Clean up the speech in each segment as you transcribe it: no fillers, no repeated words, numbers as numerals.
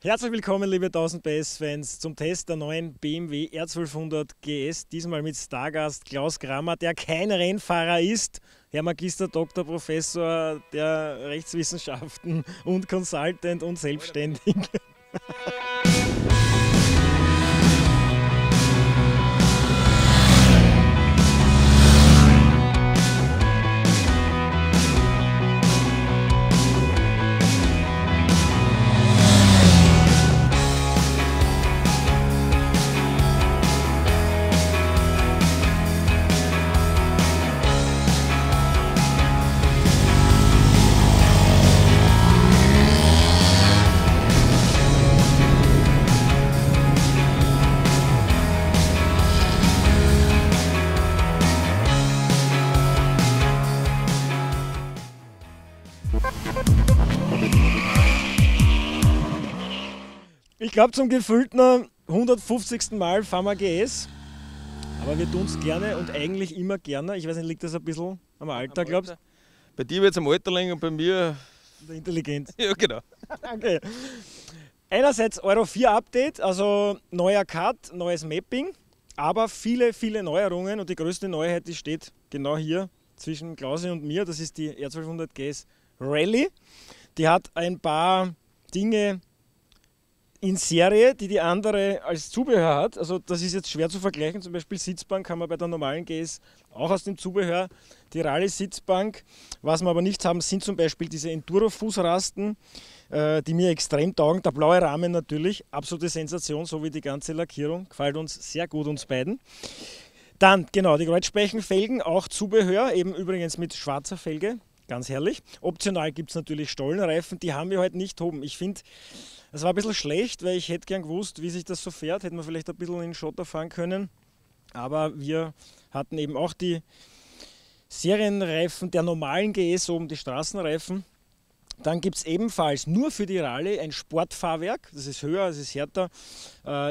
Herzlich willkommen, liebe 1000 PS-Fans, zum Test der neuen BMW R1200 GS, diesmal mit Stargast Klaus Grammer, der kein Rennfahrer ist, Herr Magister, Dr. Professor der Rechtswissenschaften und Consultant und selbstständig. Ich glaube, zum gefühlten 150. Mal fahren wir GS, aber wir tun es gerne und eigentlich immer gerne. Ich weiß nicht, liegt das ein bisschen am Alter, glaubst du? Bei dir wird es am Alter liegen und bei mir... der Intelligenz. Ja, genau. Okay. Einerseits Euro 4 Update, also neuer Cut, neues Mapping, aber viele, viele Neuerungen, und die größte Neuheit, die steht genau hier zwischen Klausi und mir, das ist die R1200 GS Rally. Die hat ein paar Dinge in Serie, die die andere als Zubehör hat. Also das ist jetzt schwer zu vergleichen, zum Beispiel Sitzbank kann man bei der normalen GS auch aus dem Zubehör, die Rallye-Sitzbank. Was wir aber nicht haben, sind zum Beispiel diese Enduro-Fußrasten, die mir extrem taugen. Der blaue Rahmen natürlich, absolute Sensation, so wie die ganze Lackierung, gefällt uns sehr gut, uns beiden. Dann, genau, die Kreuzspeichenfelgen, auch Zubehör, eben übrigens mit schwarzer Felge, ganz herrlich. Optional gibt es natürlich Stollenreifen, die haben wir heute nicht oben. Ich finde, das war ein bisschen schlecht, weil ich hätte gern gewusst, wie sich das so fährt. Hätten wir vielleicht ein bisschen in den Schotter fahren können. Aber wir hatten eben auch die Serienreifen der normalen GS oben, die Straßenreifen. Dann gibt es ebenfalls nur für die Rallye ein Sportfahrwerk. Das ist höher, das ist härter,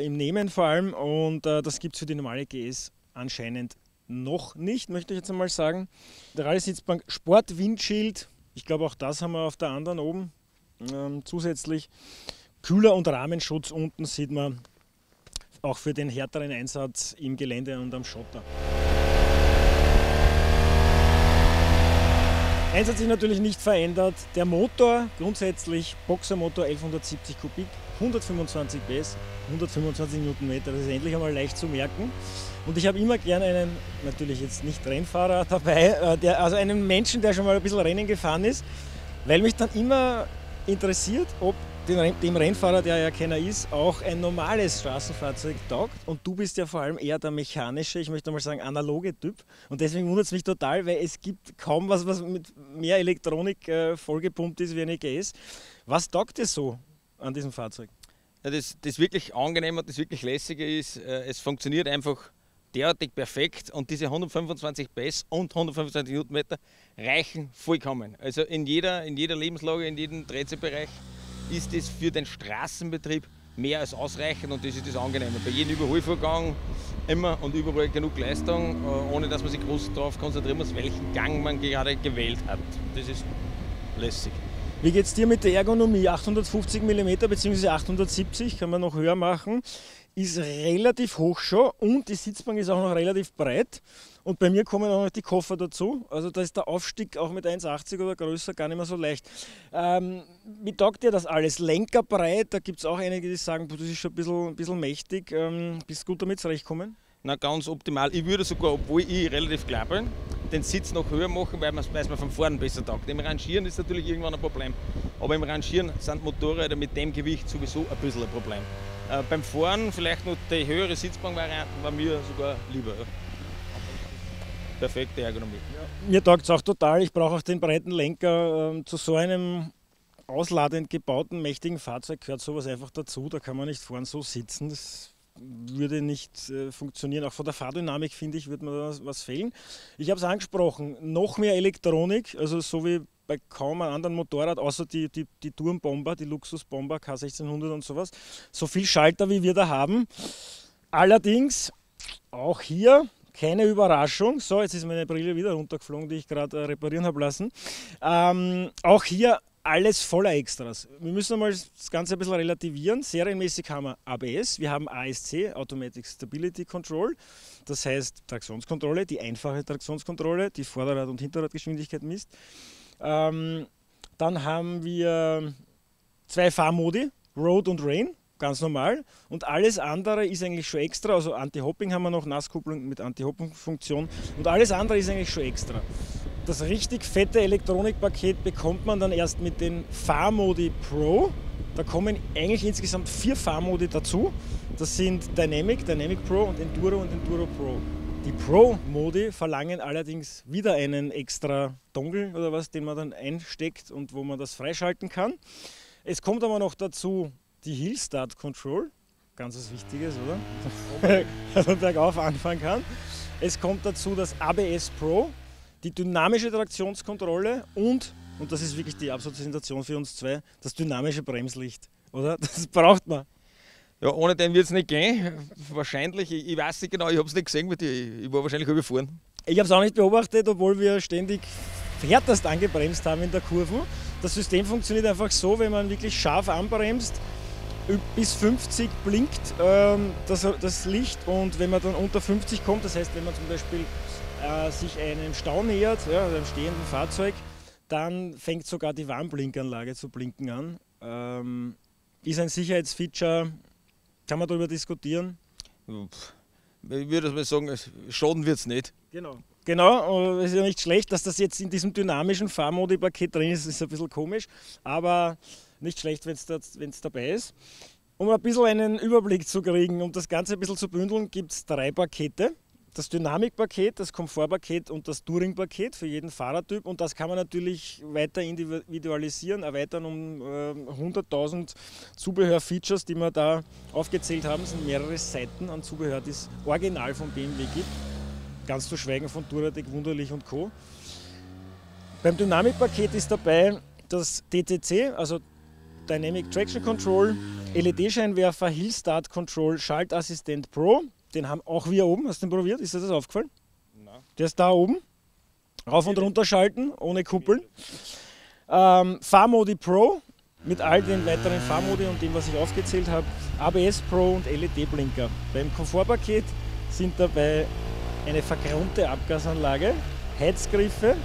im Nehmen vor allem. Und das gibt es für die normale GS anscheinend noch nicht, möchte ich jetzt einmal sagen. Die Rallye-Sitzbank, Sportwindschild. Ich glaube, auch das haben wir auf der anderen oben. Zusätzlich Kühler- und Rahmenschutz unten sieht man auch für den härteren Einsatz im Gelände und am Schotter. Eins hat sich natürlich nicht verändert, der Motor, grundsätzlich Boxermotor 1170 Kubik, 125 PS, 125 Newtonmeter, das ist endlich einmal leicht zu merken. Und ich habe immer gerne einen, natürlich jetzt nicht Rennfahrer dabei, also einen Menschen, der schon mal ein bisschen Rennen gefahren ist, weil mich dann immer interessiert, ob dem Rennfahrer, der ja keiner ist, auch ein normales Straßenfahrzeug taugt. Und du bist ja vor allem eher der mechanische, ich möchte mal sagen analoge Typ. Und deswegen wundert es mich total, weil es gibt kaum was, was mit mehr Elektronik vollgepumpt ist wie eine GS. Was taugt dir so an diesem Fahrzeug? Ja, das wirklich Angenehme und das wirklich Lässige ist, es funktioniert einfach derartig perfekt, und diese 125 PS und 125 Newtonmeter reichen vollkommen. Also in jeder Lebenslage, in jedem Drehzahlbereich ist es für den Straßenbetrieb mehr als ausreichend, und das ist das Angenehme. Bei jedem Überholvorgang immer und überall genug Leistung, ohne dass man sich groß darauf konzentrieren muss, welchen Gang man gerade gewählt hat. Das ist lässig. Wie geht es dir mit der Ergonomie? 850 mm bzw. 870 kann man noch höher machen. Ist relativ hoch schon, und die Sitzbank ist auch noch relativ breit, und bei mir kommen auch noch die Koffer dazu, also da ist der Aufstieg auch mit 1,80 oder größer gar nicht mehr so leicht. Wie taugt dir das alles? Lenkerbreit, da gibt es auch einige, die sagen, das ist schon ein bisschen mächtig, bist du gut damit zurechtkommen? Na, ganz optimal. Ich würde sogar, obwohl ich relativ klein bin, den Sitz noch höher machen, weil man es von vorn besser taugt. Im Rangieren ist natürlich irgendwann ein Problem, aber im Rangieren sind Motorräder mit dem Gewicht sowieso ein bisschen ein Problem. Beim Fahren vielleicht noch die höhere Sitzbankvariante war mir sogar lieber. Ja. Perfekte Ergonomie. Ja. Mir taugt es auch total. Ich brauche auch den breiten Lenker. Zu so einem ausladend gebauten, mächtigen Fahrzeug gehört sowas einfach dazu. Da kann man nicht vorn so sitzen. Das würde nicht funktionieren. Auch von der Fahrdynamik, finde ich, würde mir da was fehlen. Ich habe es angesprochen. Noch mehr Elektronik, also so wie bei kaum einem anderen Motorrad, außer die Tourenbomber, die Luxusbomber K1600 und sowas, so viel Schalter wie wir da haben. Allerdings auch hier keine Überraschung. So, jetzt ist meine Brille wieder runtergeflogen, die ich gerade reparieren habe lassen. Auch hier alles voller Extras. Wir müssen einmal das Ganze ein bisschen relativieren. Serienmäßig haben wir ABS, wir haben ASC, Automatic Stability Control, das heißt Traktionskontrolle, die einfache Traktionskontrolle, die Vorderrad- und Hinterradgeschwindigkeit misst. Dann haben wir zwei Fahrmodi, Road und Rain, ganz normal. Und alles andere ist eigentlich schon extra, also Anti-Hopping haben wir noch, Nasskupplung mit Anti-Hopping-Funktion und alles andere ist eigentlich schon extra. Das richtig fette Elektronikpaket bekommt man dann erst mit den Fahrmodi Pro. Da kommen eigentlich insgesamt 4 Fahrmodi dazu. Das sind Dynamic, Dynamic Pro und Enduro Pro. Die Pro-Modi verlangen allerdings wieder einen extra Dongle oder was, den man dann einsteckt und wo man das freischalten kann. Es kommt aber noch dazu die Hill-Start-Control. Ganz was Wichtiges, oder? Dass man bergauf anfangen kann. Es kommt dazu das ABS Pro. Die dynamische Traktionskontrolle und das ist wirklich die absolute Sensation für uns zwei, das dynamische Bremslicht, oder? Das braucht man. Ja, ohne den wird es nicht gehen. Wahrscheinlich, ich weiß nicht genau, ich habe es nicht gesehen mit dir, ich war wahrscheinlich überfahren. Ich habe es auch nicht beobachtet, obwohl wir ständig härtest angebremst haben in der Kurve. Das System funktioniert einfach so, wenn man wirklich scharf anbremst, bis 50 blinkt das Licht und wenn man dann unter 50 kommt, das heißt, wenn man zum Beispiel sich einem Stau nähert, ja, einem stehenden Fahrzeug, dann fängt sogar die Warnblinkanlage zu blinken an. Ist ein Sicherheitsfeature, kann man darüber diskutieren? Ich würde mal sagen, schaden wird es nicht. Genau. Genau, es ist ja nicht schlecht, dass das jetzt in diesem dynamischen Fahrmodi-Paket drin ist, ist ein bisschen komisch, aber nicht schlecht, wenn es dabei ist. Um ein bisschen einen Überblick zu kriegen, um das Ganze ein bisschen zu bündeln, gibt es 3 Pakete. Das Dynamikpaket, das Komfortpaket und das Touringpaket für jeden Fahrertyp und das kann man natürlich weiter individualisieren, erweitern um 100.000 Zubehör-Features, die wir da aufgezählt haben, sind mehrere Seiten an Zubehör, die es original von BMW gibt, ganz zu schweigen von Touratec, Wunderlich und Co. Beim Dynamikpaket ist dabei das DTC, also Dynamic Traction Control, LED-Scheinwerfer, Hill-Start Control, Schaltassistent Pro. Den haben auch wir oben. Hast du den probiert? Ist dir das aufgefallen? Nein. Der ist da oben. Rauf und runter schalten, ohne Kuppeln. Fahrmodi Pro mit all den weiteren Fahrmodi und dem, was ich aufgezählt habe. ABS Pro und LED-Blinker. Beim Komfortpaket sind dabei eine verkronte Abgasanlage, Heizgriffe,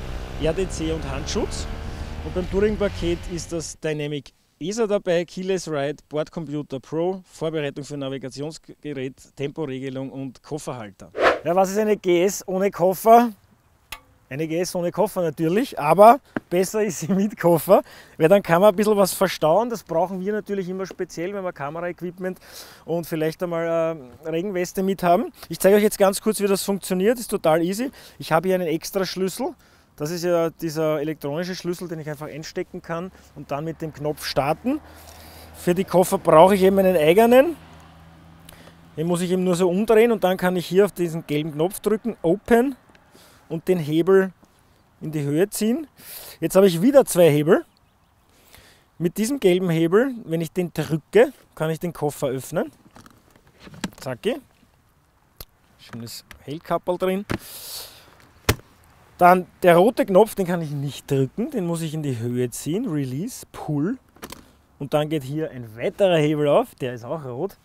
RDC und Handschutz. Und beim Touring-Paket ist das Dynamic ESA dabei, Keyless Ride, Bordcomputer Pro, Vorbereitung für Navigationsgerät, Temporegelung und Kofferhalter. Ja, was ist eine GS ohne Koffer? Eine GS ohne Koffer natürlich, aber besser ist sie mit Koffer, weil dann kann man ein bisschen was verstauen. Das brauchen wir natürlich immer speziell, wenn wir Kameraequipment und vielleicht einmal Regenweste mit haben. Ich zeige euch jetzt ganz kurz, wie das funktioniert, ist total easy. Ich habe hier einen extra Schlüssel. Das ist ja dieser elektronische Schlüssel, den ich einfach einstecken kann und dann mit dem Knopf starten. Für die Koffer brauche ich eben einen eigenen. Den muss ich eben nur so umdrehen und dann kann ich hier auf diesen gelben Knopf drücken, Open, und den Hebel in die Höhe ziehen. Jetzt habe ich wieder 2 Hebel. Mit diesem gelben Hebel, wenn ich den drücke, kann ich den Koffer öffnen. Zacki. Schönes Hellkapperl drin. Dann der rote Knopf, den kann ich nicht drücken, den muss ich in die Höhe ziehen, Release, Pull und dann geht hier ein weiterer Hebel auf, der ist auch rot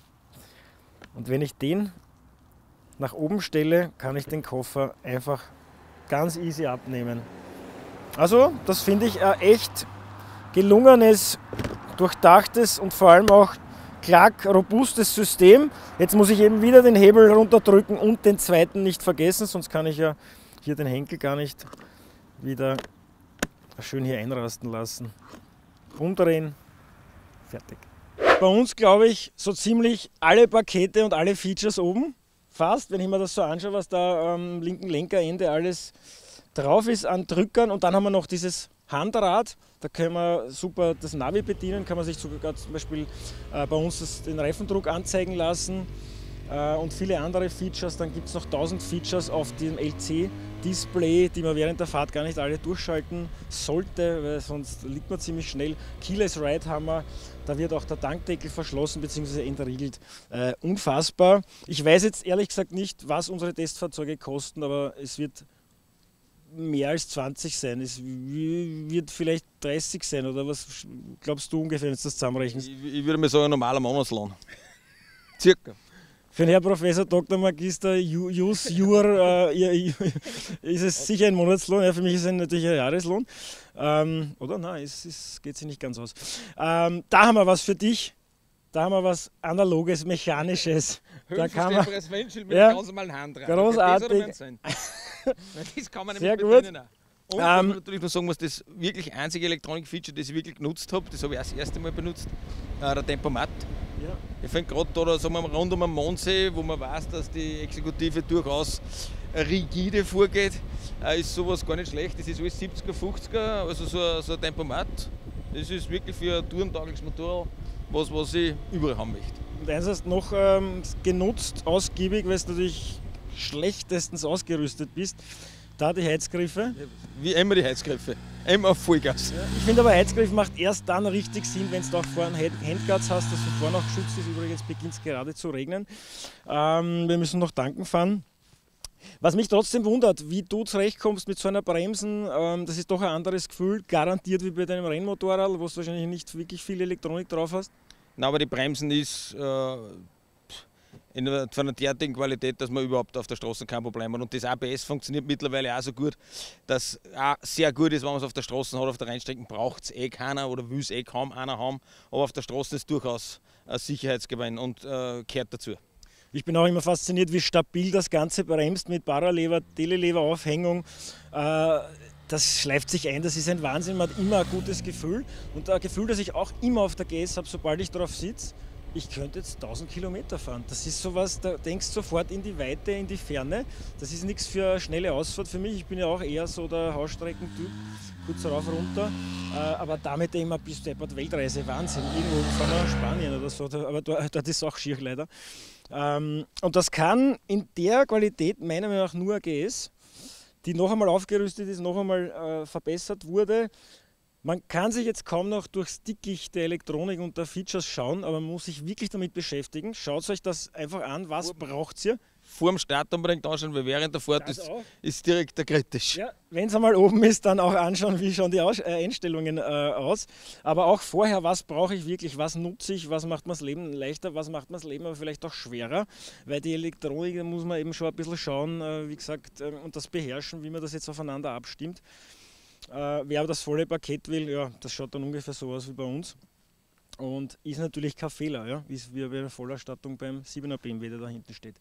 und wenn ich den nach oben stelle, kann ich den Koffer einfach ganz easy abnehmen. Also das finde ich ein echt gelungenes, durchdachtes und vor allem auch klack, robustes System. Jetzt muss ich eben wieder den Hebel runterdrücken und den zweiten nicht vergessen, sonst kann ich ja hier den Henkel gar nicht wieder schön hier einrasten lassen. Umdrehen, fertig. Bei uns glaube ich so ziemlich alle Pakete und alle Features oben, fast, wenn ich mir das so anschaue, was da am linken Lenkerende alles drauf ist an Drückern und dann haben wir noch dieses Handrad, da können wir super das Navi bedienen, kann man sich sogar zum Beispiel bei uns den Reifendruck anzeigen lassen und viele andere Features. Dann gibt es noch 1000 Features auf dem LC-Display, die man während der Fahrt gar nicht alle durchschalten sollte, weil sonst liegt man ziemlich schnell. Keyless Ride haben wir, da wird auch der Tankdeckel verschlossen bzw. entriegelt. Unfassbar. Ich weiß jetzt ehrlich gesagt nicht, was unsere Testfahrzeuge kosten, aber es wird mehr als 20 sein. Es wird vielleicht 30 sein, oder was glaubst du ungefähr, wenn du das zusammenrechnest? Ich würde mal sagen, ein normaler Monatslohn. Circa. Für den Herrn Professor Dr. Magister Jus Jur ist es sicher ein Monatslohn, ja, für mich ist es natürlich ein Jahreslohn. Oder? Nein, es geht sich nicht ganz aus. Da haben wir was für dich. Da haben wir was Analoges, Mechanisches. Da kann man das Windschild mit ganz normalen Hand dran. Großartig. Das kann man nämlich bedienen. Und natürlich muss sagen, was das wirklich einzige Elektronik-Feature, das ich wirklich genutzt habe, das habe ich auch das erste Mal benutzt, der Tempomat. Ja. Ich finde gerade da, sagen wir mal, rund um den Mondsee, wo man weiß, dass die Exekutive durchaus rigide vorgeht, ist sowas gar nicht schlecht. Das ist alles 70er, 50er, also so ein Tempomat. Das ist wirklich für ein tourentaugliches Motorrad was ich überall haben möchte. Und eins hast du noch genutzt, ausgiebig, weil du natürlich schlechtestens ausgerüstet bist. Da die Heizgriffe. Wie immer die Heizgriffe. Immer auf Vollgas. Ja. Ich finde aber, Heizgriff macht erst dann richtig Sinn, wenn du auch vorne Handguards hast, dass du vorne auch geschützt ist. Übrigens beginnt es gerade zu regnen. Wir müssen noch tanken fahren. Was mich trotzdem wundert, wie du zurechtkommst mit so einer Bremsen, das ist doch ein anderes Gefühl, garantiert wie bei deinem Rennmotorrad, wo du wahrscheinlich nicht wirklich viel Elektronik drauf hast. Nein, aber die Bremsen ist... von einer derartigen Qualität, dass man überhaupt auf der Straße kein Problem hat. Und das ABS funktioniert mittlerweile auch so gut, dass es auch sehr gut ist, wenn man es auf der Straße hat. Auf der Rennstrecke braucht es eh keiner oder will es eh kaum einer haben. Aber auf der Straße ist durchaus ein Sicherheitsgewinn und gehört dazu. Ich bin auch immer fasziniert, wie stabil das Ganze bremst mit Paralever, Telelever, Aufhängung. Das schleift sich ein, das ist ein Wahnsinn. Man hat immer ein gutes Gefühl. Und ein Gefühl, das ich auch immer auf der GS habe, sobald ich drauf sitze. Ich könnte jetzt 1000 Kilometer fahren. Das ist sowas, da denkst du sofort in die Weite, in die Ferne. Das ist nichts für eine schnelle Ausfahrt für mich. Ich bin ja auch eher so der Hausstreckentyp, kurz rauf, runter. Aber damit immer bis deppert Weltreise, Wahnsinn. Irgendwo fahren wir nach Spanien oder so, aber dort ist es auch schier leider. Und das kann in der Qualität meiner Meinung nach nur eine GS, die noch einmal aufgerüstet ist, noch einmal verbessert wurde. Man kann sich jetzt kaum noch durchs Dickicht der Elektronik und der Features schauen, aber man muss sich wirklich damit beschäftigen. Schaut euch das einfach an, was braucht ihr? Vor dem Start unbedingt anschauen, weil während der Fahrt ist direkt kritisch. Ja, wenn es einmal oben ist, dann auch anschauen, wie schauen die Einstellungen aus. Aber auch vorher, was brauche ich wirklich, was nutze ich, was macht mir das Leben leichter, was macht mir das Leben aber vielleicht auch schwerer. Weil die Elektronik, da muss man eben schon ein bisschen schauen, wie gesagt, und das beherrschen, wie man das jetzt aufeinander abstimmt. Wer aber das volle Paket will, ja, das schaut dann ungefähr so aus wie bei uns und ist natürlich kein Fehler, ja? Ist wie bei der Vollausstattung beim 7er BMW, der da hinten steht.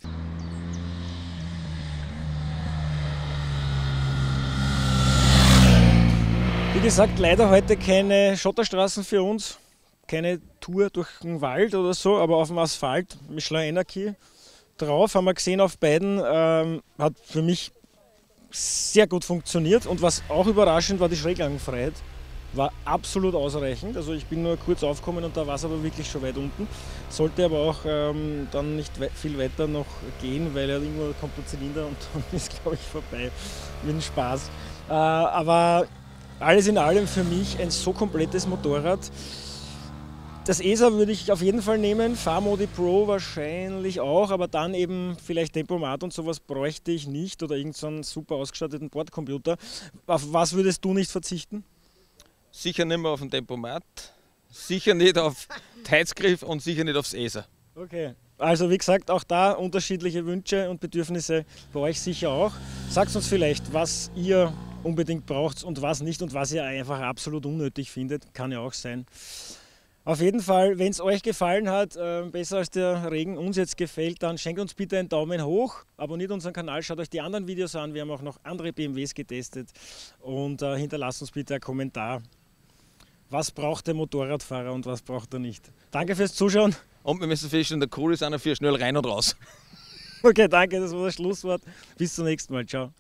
Wie gesagt, leider heute keine Schotterstraßen für uns, keine Tour durch den Wald oder so, aber auf dem Asphalt, Michelin Energy drauf, haben wir gesehen auf beiden, hat für mich sehr gut funktioniert und was auch überraschend war, die Schräglagenfreiheit war absolut ausreichend. Also ich bin nur kurz aufgekommen und da war es aber wirklich schon weit unten. Sollte aber auch dann nicht viel weiter noch gehen, weil ja irgendwo kommt der Zylinder und dann ist, glaube ich, vorbei mit dem Spaß. Aber alles in allem für mich ein so komplettes Motorrad. Das ESA würde ich auf jeden Fall nehmen, Fahrmodi Pro wahrscheinlich auch, aber dann eben vielleicht Tempomat und sowas bräuchte ich nicht oder irgendeinen super ausgestatteten Bordcomputer. Auf was würdest du nicht verzichten? Sicher nicht mehr auf den Tempomat, sicher nicht auf den Heizgriff und sicher nicht aufs ESA. Okay, also wie gesagt, auch da unterschiedliche Wünsche und Bedürfnisse bei euch sicher auch. Sagt uns vielleicht, was ihr unbedingt braucht und was nicht und was ihr einfach absolut unnötig findet, kann ja auch sein. Auf jeden Fall, wenn es euch gefallen hat, besser als der Regen uns jetzt gefällt, dann schenkt uns bitte einen Daumen hoch, abonniert unseren Kanal, schaut euch die anderen Videos an, wir haben auch noch andere BMWs getestet und hinterlasst uns bitte einen Kommentar, was braucht der Motorradfahrer und was braucht er nicht. Danke fürs Zuschauen. Und wir müssen feststellen, der Kohl ist einer für schnell rein und raus. Okay, danke, das war das Schlusswort. Bis zum nächsten Mal, ciao.